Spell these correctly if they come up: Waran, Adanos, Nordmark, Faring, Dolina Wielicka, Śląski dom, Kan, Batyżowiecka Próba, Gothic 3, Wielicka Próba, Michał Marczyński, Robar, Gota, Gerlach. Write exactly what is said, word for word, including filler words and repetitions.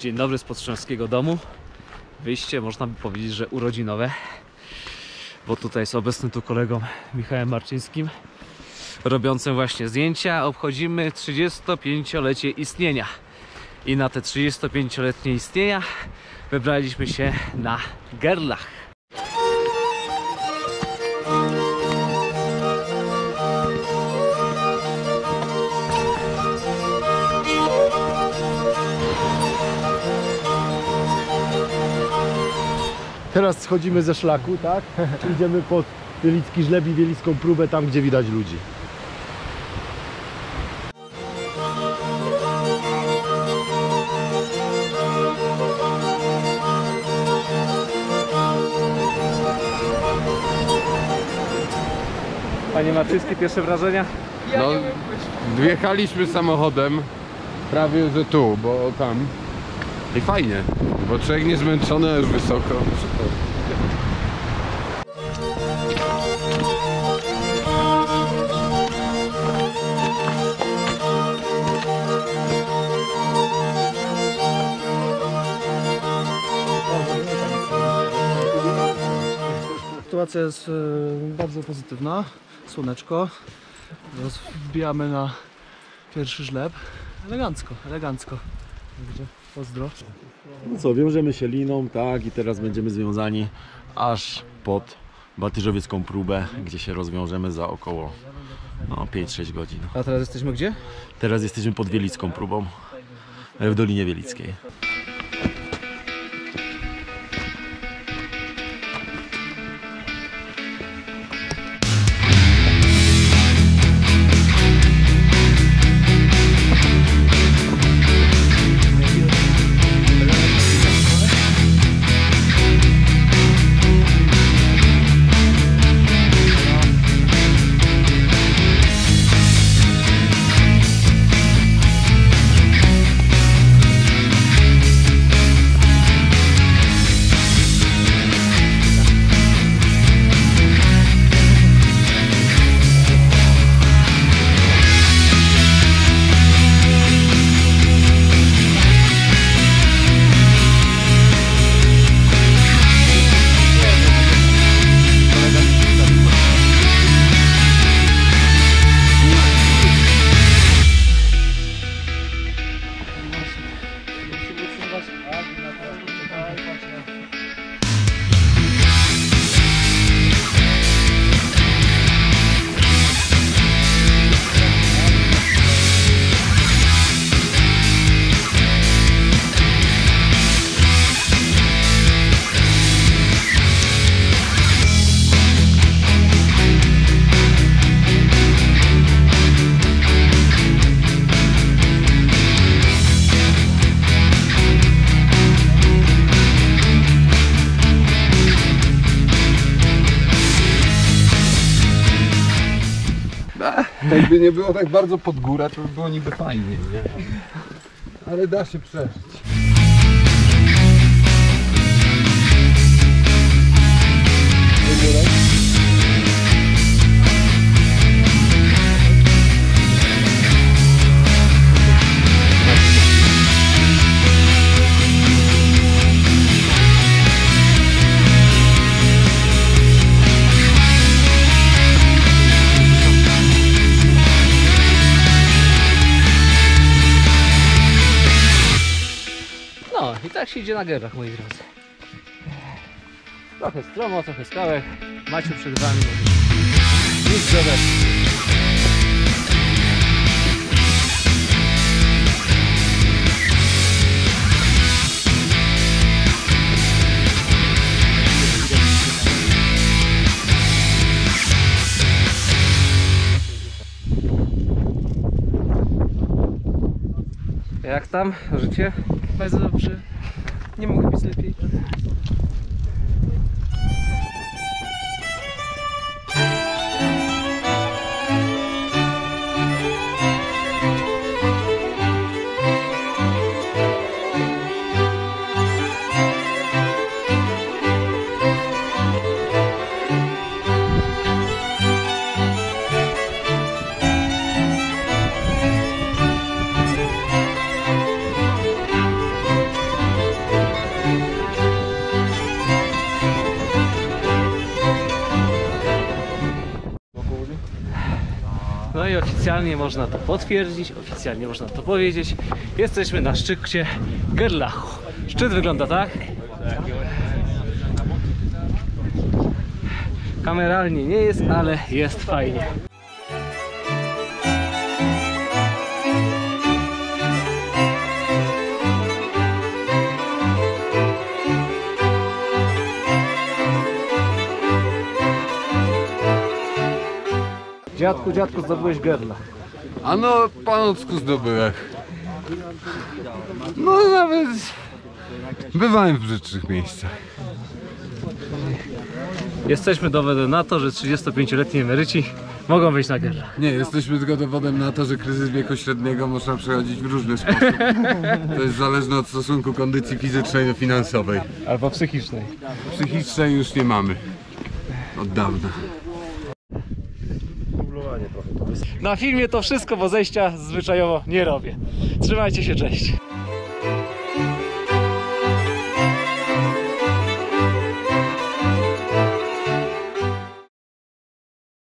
Dzień dobry z Śląskiego domu. Wyjście można by powiedzieć, że urodzinowe, bo tutaj jest obecny tu kolegą Michałem Marczyńskim, robiącym właśnie zdjęcia. Obchodzimy trzydziestopięciolecie istnienia i na te trzydziestopięcioletnie istnienia wybraliśmy się na Gerlach. Teraz schodzimy ze szlaku, tak? Idziemy pod Wielicki Żleb i Wielicką Próbę, tam gdzie widać ludzi. Panie Marczyński, pierwsze wrażenia? No, wjechaliśmy samochodem prawie że tu, bo tam. I fajnie, bo człowiek nie zmęczony, a już wysoko. Sytuacja jest bardzo pozytywna. Słoneczko. Teraz wbijamy na pierwszy żleb. Elegancko, elegancko. Pozdro. No co, wiążemy się liną, tak, i teraz będziemy związani aż pod Batyżowiecką Próbę, gdzie się rozwiążemy za około no, pięć sześć godzin. A teraz jesteśmy gdzie? Teraz jesteśmy pod Wielicką Próbą, w Dolinie Wielickiej. Jakby nie było tak bardzo pod górę, to by było niby fajnie, nie? Ale da się przeżyć. Tak się idzie na Gerlach, moi drodzy. Trochę stromo, trochę skałek. Maciu przed wami. Nic zobaczyć. Jak tam życie? Bardzo dobrze. Nie mogę być lepiej. oficjalnie można to potwierdzić, oficjalnie można to powiedzieć. Jesteśmy na szczycie Gerlachu. Szczyt wygląda tak. Kameralnie nie jest, ale jest fajnie. Dziadku, dziadku, zdobyłeś Gerlach. A no, panocku zdobyłem. No nawet bywałem w brzydszych miejscach. Jesteśmy dowodem na to, że trzydziestopięcioletni emeryci mogą wyjść na Gerlach. Nie, jesteśmy tylko dowodem na to, że kryzys wieku średniego można przechodzić w różny sposób. To jest zależne od stosunku kondycji fizycznej do finansowej. Albo psychicznej. Psychicznej już nie mamy. Od dawna. Na filmie to wszystko, bo zejścia zwyczajowo nie robię. Trzymajcie się, cześć!